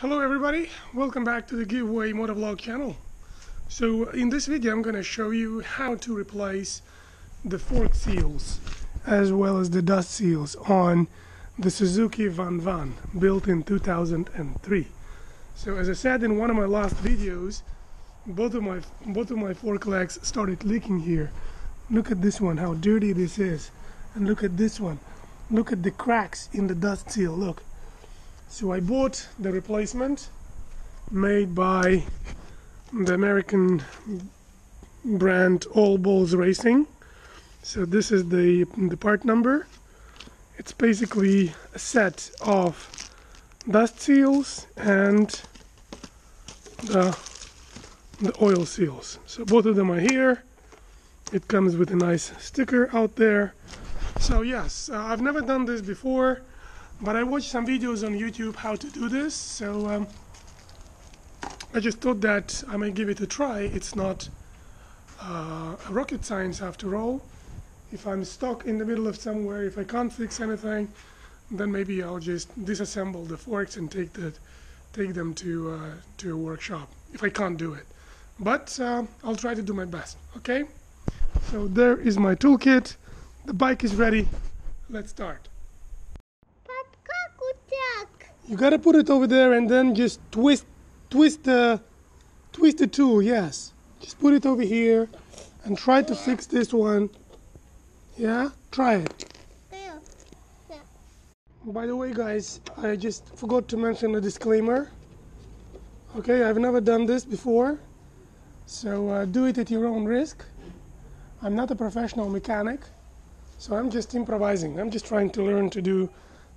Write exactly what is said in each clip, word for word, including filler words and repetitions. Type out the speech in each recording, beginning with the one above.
Hello everybody, welcome back to the Giveaway MotoVlog channel. So in this video I'm going to show you how to replace the fork seals as well as the dust seals on the Suzuki Van Van built in two thousand three. So as I said in one of my last videos, both of my both of my fork legs started leaking here. Look at this one, how dirty this is, and look at this one. Look at the cracks in the dust seal, look. So I bought the replacement made by the American brand All Balls Racing. So this is the, the part number. It's basically a set of dust seals and the, the oil seals. So both of them are here. It comes with a nice sticker out there. So yes, uh, I've never done this before, but I watched some videos on YouTube how to do this, so um, I just thought that I might give it a try. It's not uh, rocket science after all. If I'm stuck in the middle of somewhere, if I can't fix anything, then maybe I'll just disassemble the forks and take the, take them to, uh, to a workshop if I can't do it. But uh, I'll try to do my best, okay? So there is my toolkit. The bike is ready. Let's start. You gotta put it over there and then just twist, twist the, twist the tool. Yes, just put it over here and try to fix this one. Yeah, try it. By the way, guys, I just forgot to mention a disclaimer. Okay, I've never done this before, so uh, do it at your own risk. I'm not a professional mechanic, so I'm just improvising. I'm just trying to learn to do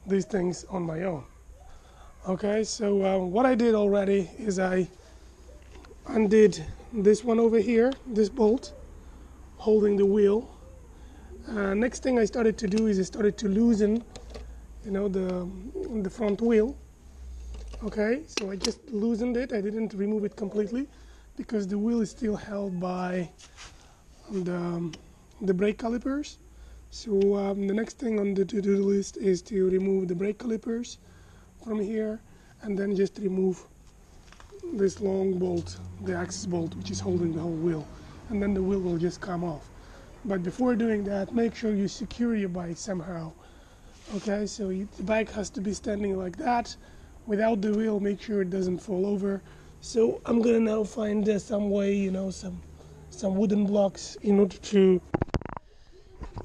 these things on my own. Okay, so uh, what I did already is I undid this one over here, this bolt holding the wheel. Uh, next thing I started to do is I started to loosen, you know, the, the front wheel. Okay, so I just loosened it. I didn't remove it completely because the wheel is still held by the, the brake calipers. So um, the next thing on the to-do list is to remove the brake calipers from here, and then just remove this long bolt, the axis bolt, which is holding the whole wheel, and then the wheel will just come off. But before doing that, make sure you secure your bike somehow. Okay, so you, the bike has to be standing like that without the wheel. Make sure it doesn't fall over. So I'm gonna now find uh, some way, you know, some some wooden blocks in order to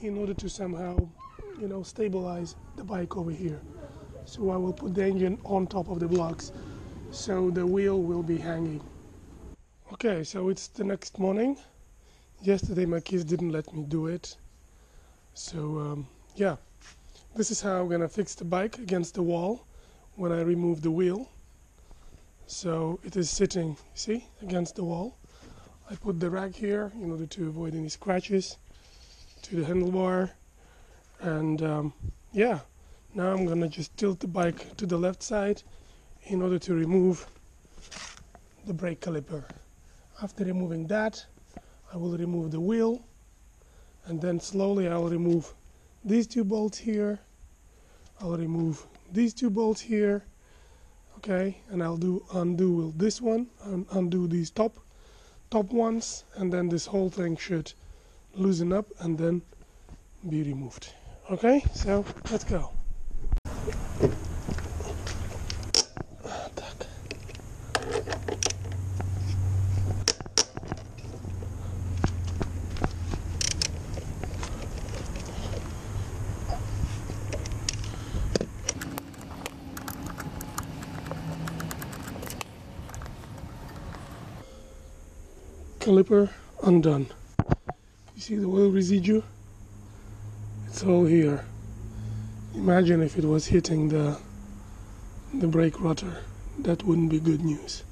in order to somehow, you know, stabilize the bike over here. So I will put the engine on top of the blocks, so the wheel will be hanging. Okay, so it's the next morning. Yesterday my kids didn't let me do it. So um, yeah, this is how I'm gonna fix the bike against the wall when I remove the wheel. So it is sitting, see, against the wall. I put the rack here in order to avoid any scratches to the handlebar. And um, yeah. Now I'm gonna just tilt the bike to the left side in order to remove the brake caliper. After removing that, I will remove the wheel, and then slowly I'll remove these two bolts here. I'll remove these two bolts here. Okay, and I'll do undo this one and undo these top top ones, and then this whole thing should loosen up and then be removed. Okay, so let's go. Caliper undone. You see the oil residue? It's all here. Imagine if it was hitting the the brake rotor. That wouldn't be good news.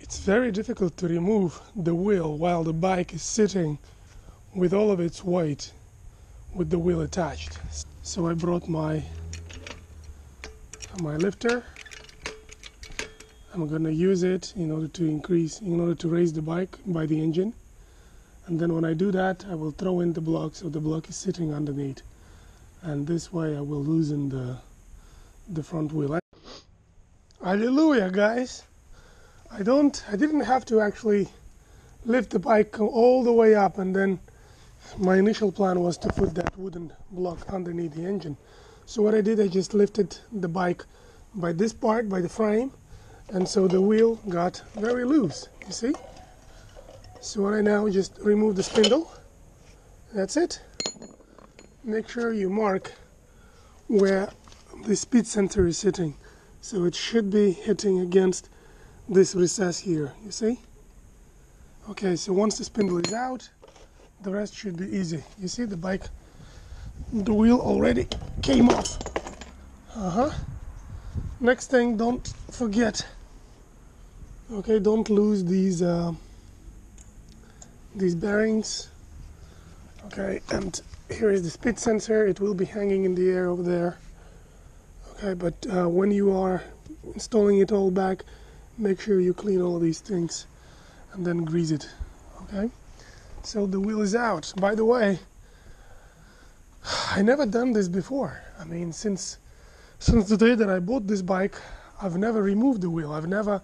It's very difficult to remove the wheel while the bike is sitting with all of its weight with the wheel attached. So I brought my my lifter. I'm gonna use it in order to increase, in order to raise the bike by the engine. and then when I do that, I will throw in the block, so the block is sitting underneath, and this way I will loosen the the front wheel. Hallelujah, guys! I don't, I didn't have to actually lift the bike all the way up, and then my initial plan was to put that wooden block underneath the engine. So what I did, I just lifted the bike by this part, by the frame, and so the wheel got very loose, you see? So what I now just remove the spindle, that's it. Make sure you mark where the speed sensor is sitting. So it should be hitting against this recess here, you see? Okay, so once the spindle is out, the rest should be easy. You see the bike, the wheel already came off. Uh-huh. Next thing, don't forget, okay, don't lose these uh, these bearings. Okay, and here is the speed sensor. It will be hanging in the air over there. Okay, but uh, when you are installing it all back, make sure you clean all these things and then grease it. Okay, so the wheel is out. By the way, I never done this before. I mean, since Since the day that I bought this bike, I've never removed the wheel. I've never,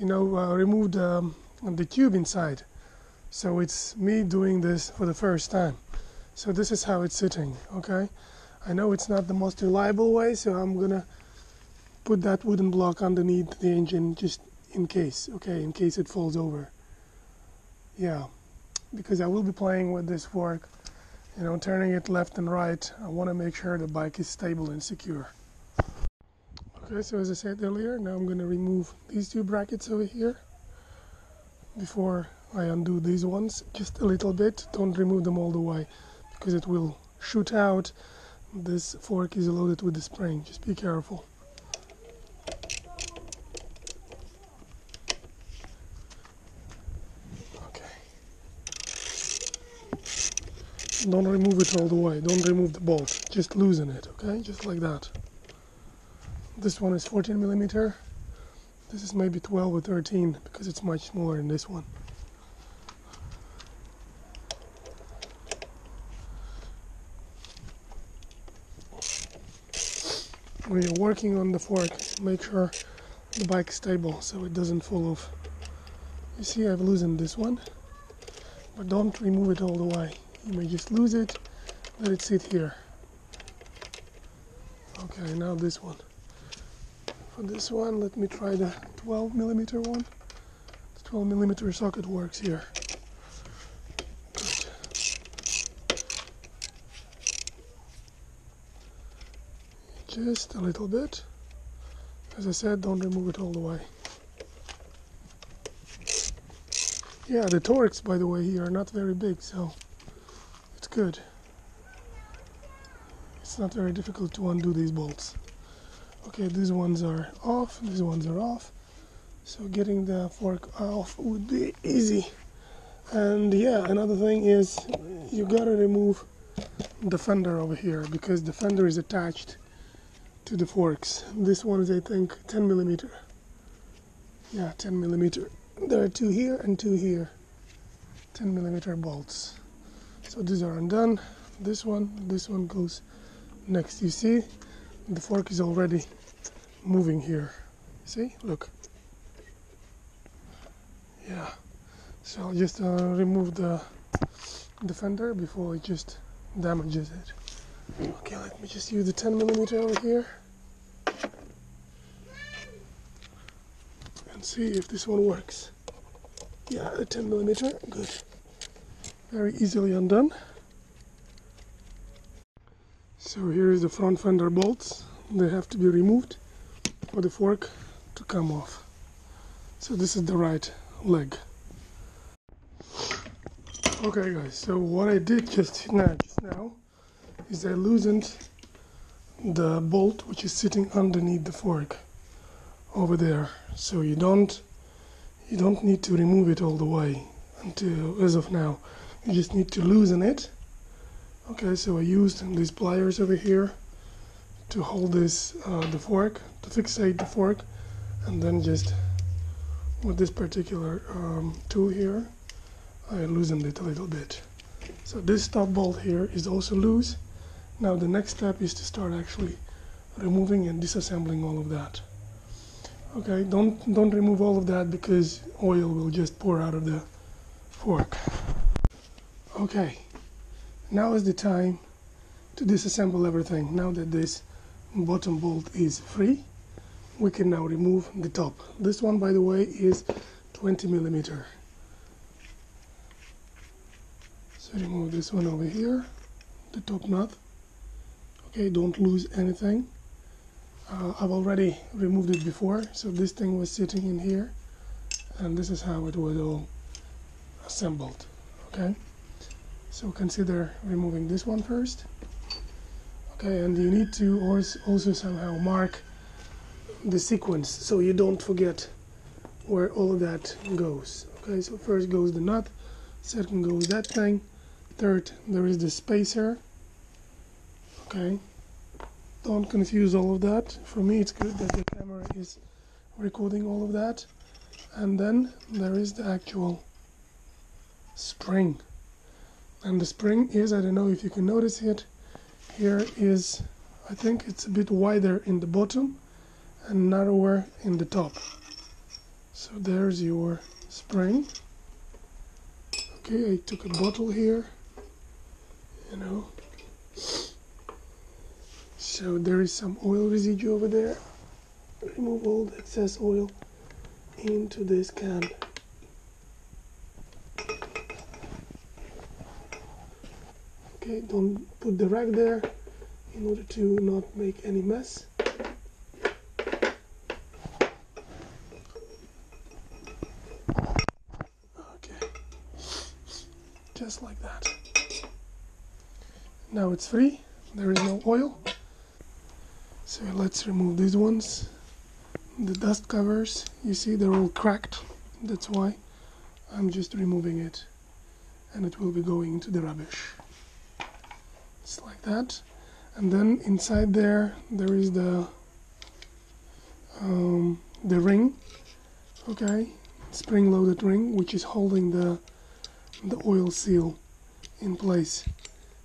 you know, uh, removed um, the tube inside. So it's me doing this for the first time. So this is how it's sitting, okay? I know it's not the most reliable way, so I'm gonna put that wooden block underneath the engine just in case, okay? In case it falls over. Yeah, because I will be playing with this fork, you know, turning it left and right. I wanna make sure the bike is stable and secure. Okay, so as I said earlier, now I'm going to remove these two brackets over here before I undo these ones just a little bit. Don't remove them all the way because it will shoot out. This fork is loaded with the spring, just be careful. Okay. Don't remove it all the way, don't remove the bolt, just loosen it, okay, just like that. This one is fourteen millimeter. This is maybe twelve or thirteen because it's much smaller than this one. When you're working on the fork, make sure the bike is stable so it doesn't fall off. You see, I've loosened this one, but don't remove it all the way. You may just lose it, let it sit here. Okay, now this one. For this one, let me try the twelve millimeter one. The twelve millimeter socket works here. Good. Just a little bit. As I said, don't remove it all the way. Yeah, the torques, by the way, here are not very big, so it's good. It's not very difficult to undo these bolts. Okay, these ones are off, these ones are off, so getting the fork off would be easy. And yeah, another thing is you gotta remove the fender over here because the fender is attached to the forks. This one is, I think, ten millimeter. Yeah, ten millimeter. There are two here and two here, ten millimeter bolts. So these are undone. This one, this one goes next. You see? The fork is already moving here. See? Look. Yeah. So I'll just uh, remove the, the fender before it just damages it. Okay, let me just use the ten millimeter over here. And see if this one works. Yeah, the ten millimeter. Good. Very easily undone. So here is the front fender bolts. They have to be removed for the fork to come off. So this is the right leg. Okay guys, so what I did just now, just now is I loosened the bolt which is sitting underneath the fork over there. So you don't you don't need to remove it all the way until as of now. You just need to loosen it. Okay, so I used these pliers over here to hold this, uh, the fork, to fixate the fork, and then just with this particular um, tool here, I loosened it a little bit. So this top bolt here is also loose. Now the next step is to start actually removing and disassembling all of that. Okay, don't don't remove all of that because oil will just pour out of the fork. Okay, now is the time to disassemble everything. Now that this bottom bolt is free, we can now remove the top. This one, by the way, is twenty millimeter. So remove this one over here, the top nut. Okay, don't lose anything. Uh, I've already removed it before, so this thing was sitting in here, and this is how it was all assembled. Okay, so consider removing this one first. Okay, and you need to also somehow mark the sequence so you don't forget where all of that goes. Okay, so first goes the nut, second goes that thing, third there is the spacer. Okay. Don't confuse all of that. For me, it's good that the camera is recording all of that. And then there is the actual spring. And the spring is, I don't know if you can notice it, here is, I think it's a bit wider in the bottom and narrower in the top. So there's your spring. Okay, I took a bottle here, you know. So there is some oil residue over there. Remove all the excess oil into this can. Okay, don't put the rack there in order to not make any mess. Okay, just like that. Now it's free, there is no oil. So let's remove these ones. The dust covers, you see they're all cracked, that's why I'm just removing it, and it will be going into the rubbish. Just like that. And then inside there, there is the um, the ring, okay, spring-loaded ring, which is holding the the oil seal in place.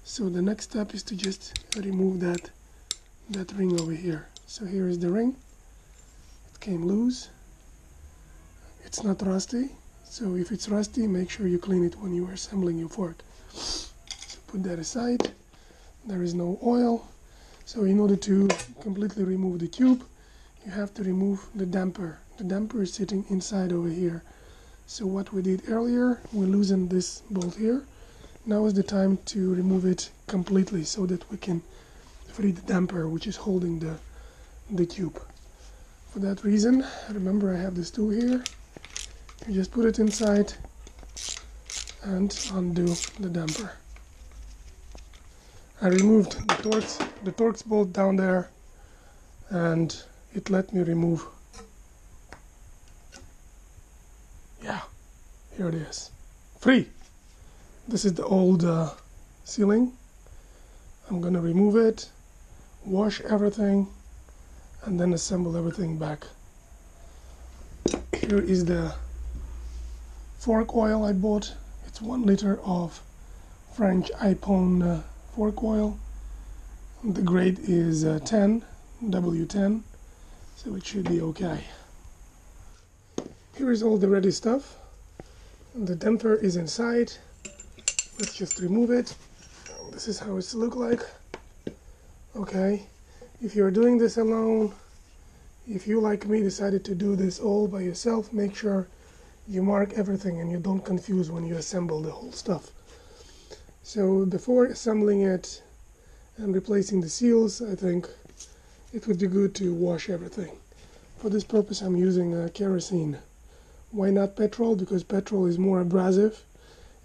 So the next step is to just remove that that ring over here. So here is the ring, it came loose, it's not rusty, so if it's rusty, make sure you clean it when you are assembling your fork. So put that aside, there is no oil, so in order to completely remove the tube, you have to remove the damper. The damper is sitting inside over here. So what we did earlier, we loosened this bolt here, now is the time to remove it completely so that we can free the damper which is holding the the tube. For that reason, remember I have this tool here, you just put it inside and undo the damper. I removed the Torx, the Torx bolt down there, and it let me remove, yeah, here it is, free. This is the old uh, sealing. I'm gonna remove it, wash everything, and then assemble everything back. Here is the fork oil I bought. It's one liter of French Ipone uh, fork oil. The grade is uh, ten W ten, so it should be okay. Here is all the ready stuff. The damper is inside. Let's just remove it. This is how it's look like. Okay, if you're doing this alone, if you like me decided to do this all by yourself, make sure you mark everything and you don't confuse when you assemble the whole stuff. So before assembling it and replacing the seals, I think it would be good to wash everything. For this purpose I'm using uh, kerosene. Why not petrol? Because petrol is more abrasive,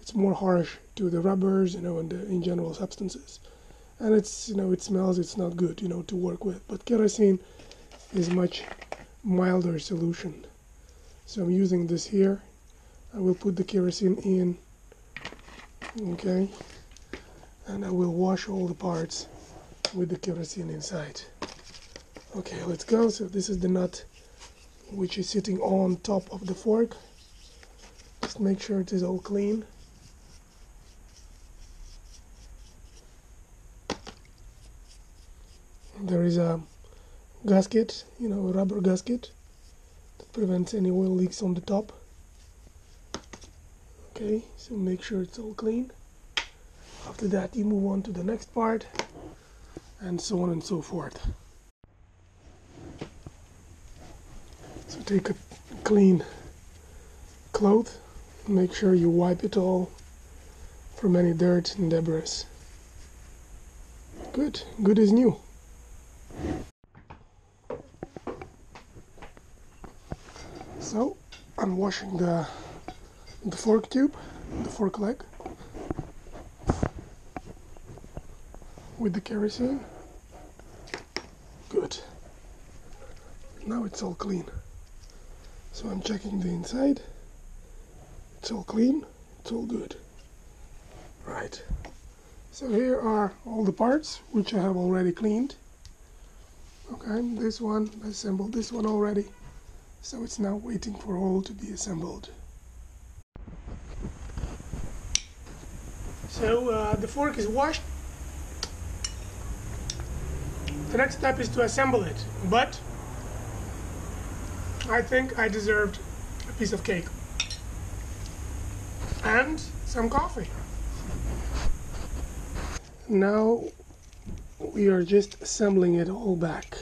it's more harsh to the rubbers, you know, and the, in general substances, and it's, you know, it smells, it's not good, you know, to work with. But kerosene is much milder solution, so I'm using this here. I will put the kerosene in, okay, and I will wash all the parts with the kerosene inside. Okay, let's go. So this is the nut which is sitting on top of the fork. Just make sure it is all clean. there is a gasket, you know, a rubber gasket that prevents any oil leaks on the top. Okay, so make sure it's all clean. After that, you move on to the next part, and so on and so forth. So take a clean cloth, make sure you wipe it all from any dirt and debris. Good, good as new. So I'm washing the the fork tube, the fork leg, with the kerosene. Good. Now it's all clean. So I'm checking the inside. It's all clean. It's all good. Right. So here are all the parts which I have already cleaned. Okay, this one, I assembled this one already. So it's now waiting for all to be assembled. So uh, the fork is washed. The next step is to assemble it, but I think I deserved a piece of cake and some coffee. Now we are just assembling it all back.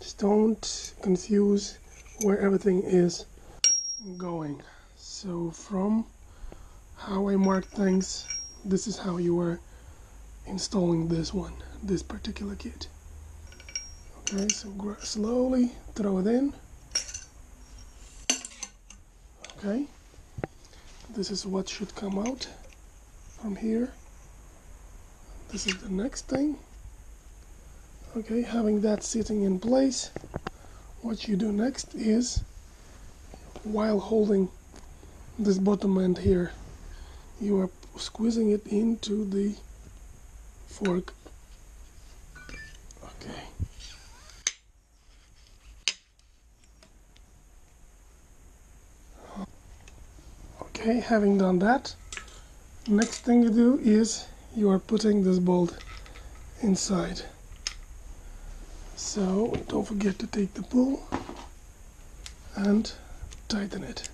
Just don't confuse where everything is going. So from how I marked things, this is how you were installing this one, this particular kit. Okay, so slowly throw it in. Okay, this is what should come out from here. This is the next thing. Okay, having that sitting in place, what you do next is, while holding this bottom end here, you are squeezing it into the fork. Okay. Okay, having done that, next thing you do is you are putting this bolt inside. So don't forget to take the pull and tighten it.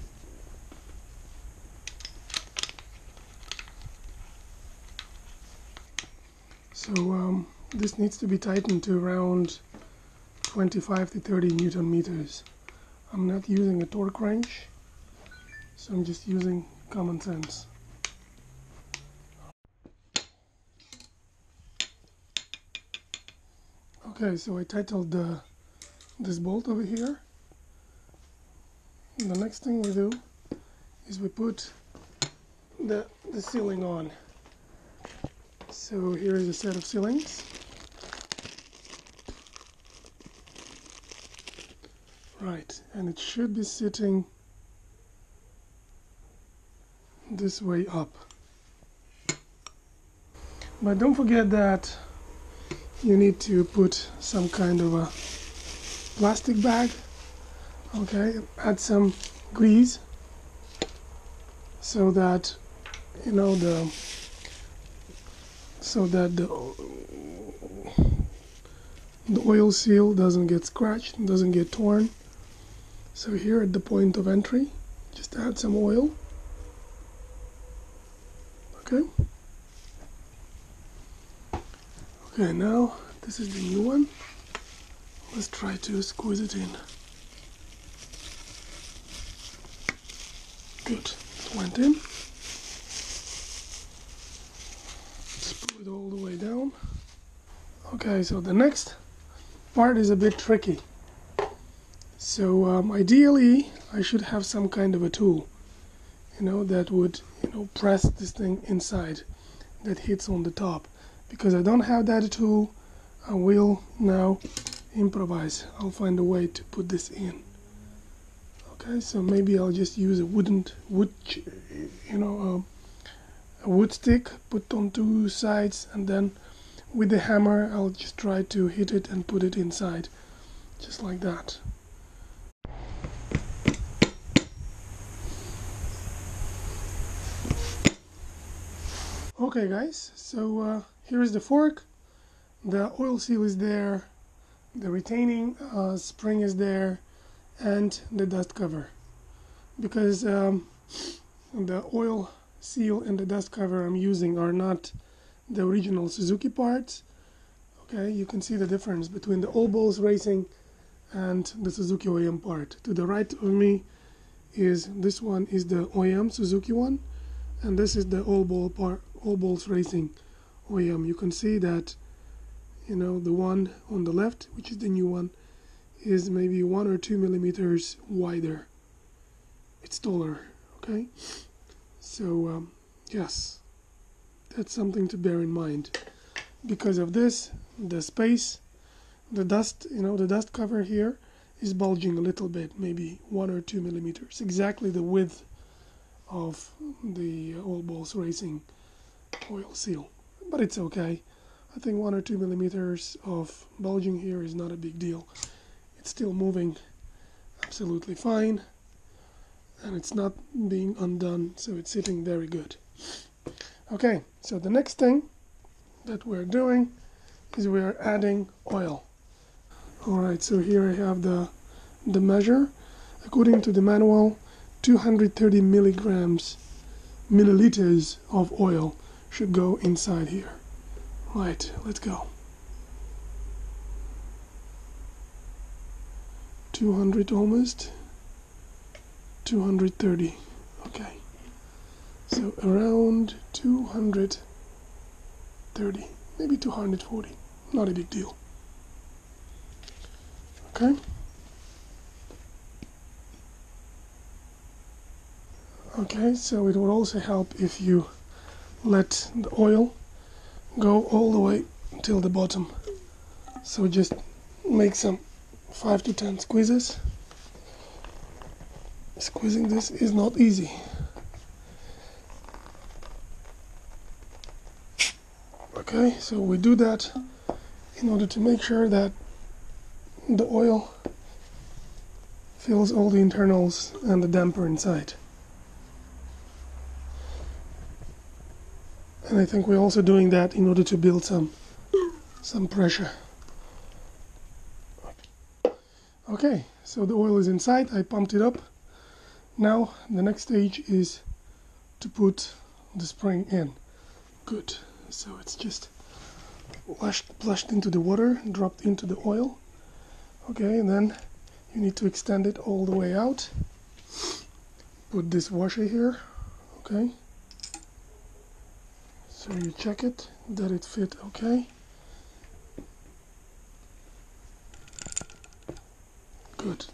So um, this needs to be tightened to around twenty-five to thirty newton meters. I'm not using a torque wrench, so I'm just using common sense. Okay, so I titled the, this bolt over here. And the next thing we do is we put the, the sealing on. So here is a set of sealings. Right, and it should be sitting this way up. But don't forget that you need to put some kind of a plastic bag, okay, add some grease so that, you know, the so that the, the oil seal doesn't get scratched, doesn't get torn. So here at the point of entry, just add some oil, okay. Okay, now this is the new one. Let's try to squeeze it in. Good, it went in. Screw it all the way down. Okay, so the next part is a bit tricky. So um, ideally, I should have some kind of a tool, you know, that would, you know, press this thing inside, that hits on the top. Because I don't have that tool, I will now improvise. I'll find a way to put this in. Okay, so maybe I'll just use a wooden, wood, you know, a, a wood stick, put on two sides, and then with the hammer, I'll just try to hit it and put it inside, just like that. Okay, guys, so uh, here is the fork. The oil seal is there, the retaining uh, spring is there, and the dust cover, because um, the oil seal and the dust cover I'm using are not the original Suzuki parts. Okay, you can see the difference between the All Balls Racing and the Suzuki O E M part. To the right of me is this one is the O E M Suzuki one, and this is the All Ball part, All Balls Racing O E M. You can see that, you know, the one on the left, which is the new one, is maybe one or two millimeters wider. It's taller. Okay, so um, yes, that's something to bear in mind. Because of this, the space, the dust, you know, the dust cover here is bulging a little bit, maybe one or two millimeters, exactly the width of the All Balls Racing oil seal. But it's okay. I think one or two millimeters of bulging here is not a big deal. It's still moving absolutely fine, and it's not being undone, so it's sitting very good. Okay, so the next thing that we're doing is we're adding oil. Alright, so here I have the, the measure. According to the manual, two hundred thirty milligrams, milliliters of oil should go inside here. Right, let's go. two hundred almost, two hundred thirty, okay. So around two hundred thirty, maybe two hundred forty, not a big deal. Okay. Okay, so it would also help if you let the oil go all the way till the bottom. So just make some five to ten squeezes. Squeezing this is not easy. Okay, so we do that in order to make sure that the oil fills all the internals and the damper inside. And I think we're also doing that in order to build some some pressure. Okay, so the oil is inside, I pumped it up. Now the next stage is to put the spring in. Good. So it's just washed, plushed into the water, dropped into the oil. Okay, and then you need to extend it all the way out. Put this washer here. Okay. So you check it, that it fit okay. Good.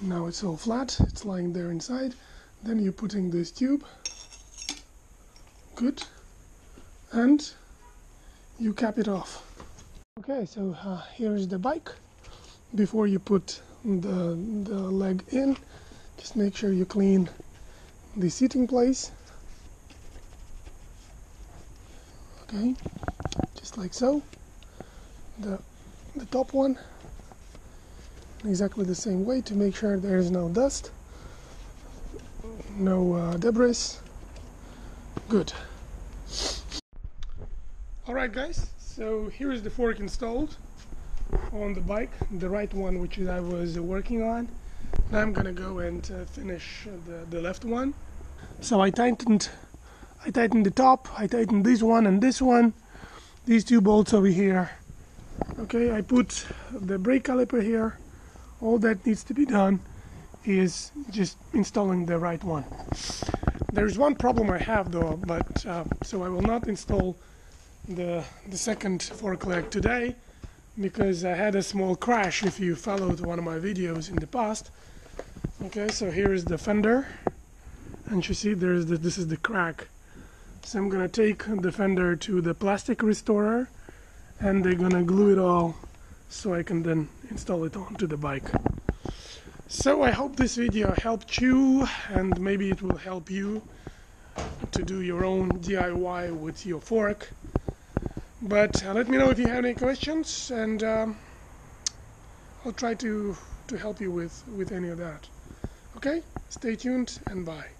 Now it's all flat, it's lying there inside. Then you're putting this tube. Good. And you cap it off. Okay, so uh, here is the bike. Before you put the, the leg in, just make sure you clean the seating place. Okay, just like so. The, the top one, exactly the same way, to make sure there is no dust, no uh, debris. Good. Alright guys, so here is the fork installed on the bike, the right one which I was working on. Now I'm gonna go and uh, finish the, the left one. So I tightened I tightened the top, I tightened this one and this one, these two bolts over here. Okay, I put the brake caliper here. All that needs to be done is just installing the right one. There's one problem I have though, but uh, so I will not install The, the second fork leg today, because I had a small crash, if you followed one of my videos in the past. Okay, so here is the fender, and you see there is the, this is the crack. So I'm gonna take the fender to the plastic restorer, and they're gonna glue it all so I can then install it onto the bike. So I hope this video helped you, and maybe it will help you to do your own D I Y with your fork. But uh, let me know if you have any questions, and um, I'll try to, to help you with, with any of that. Okay, stay tuned and bye.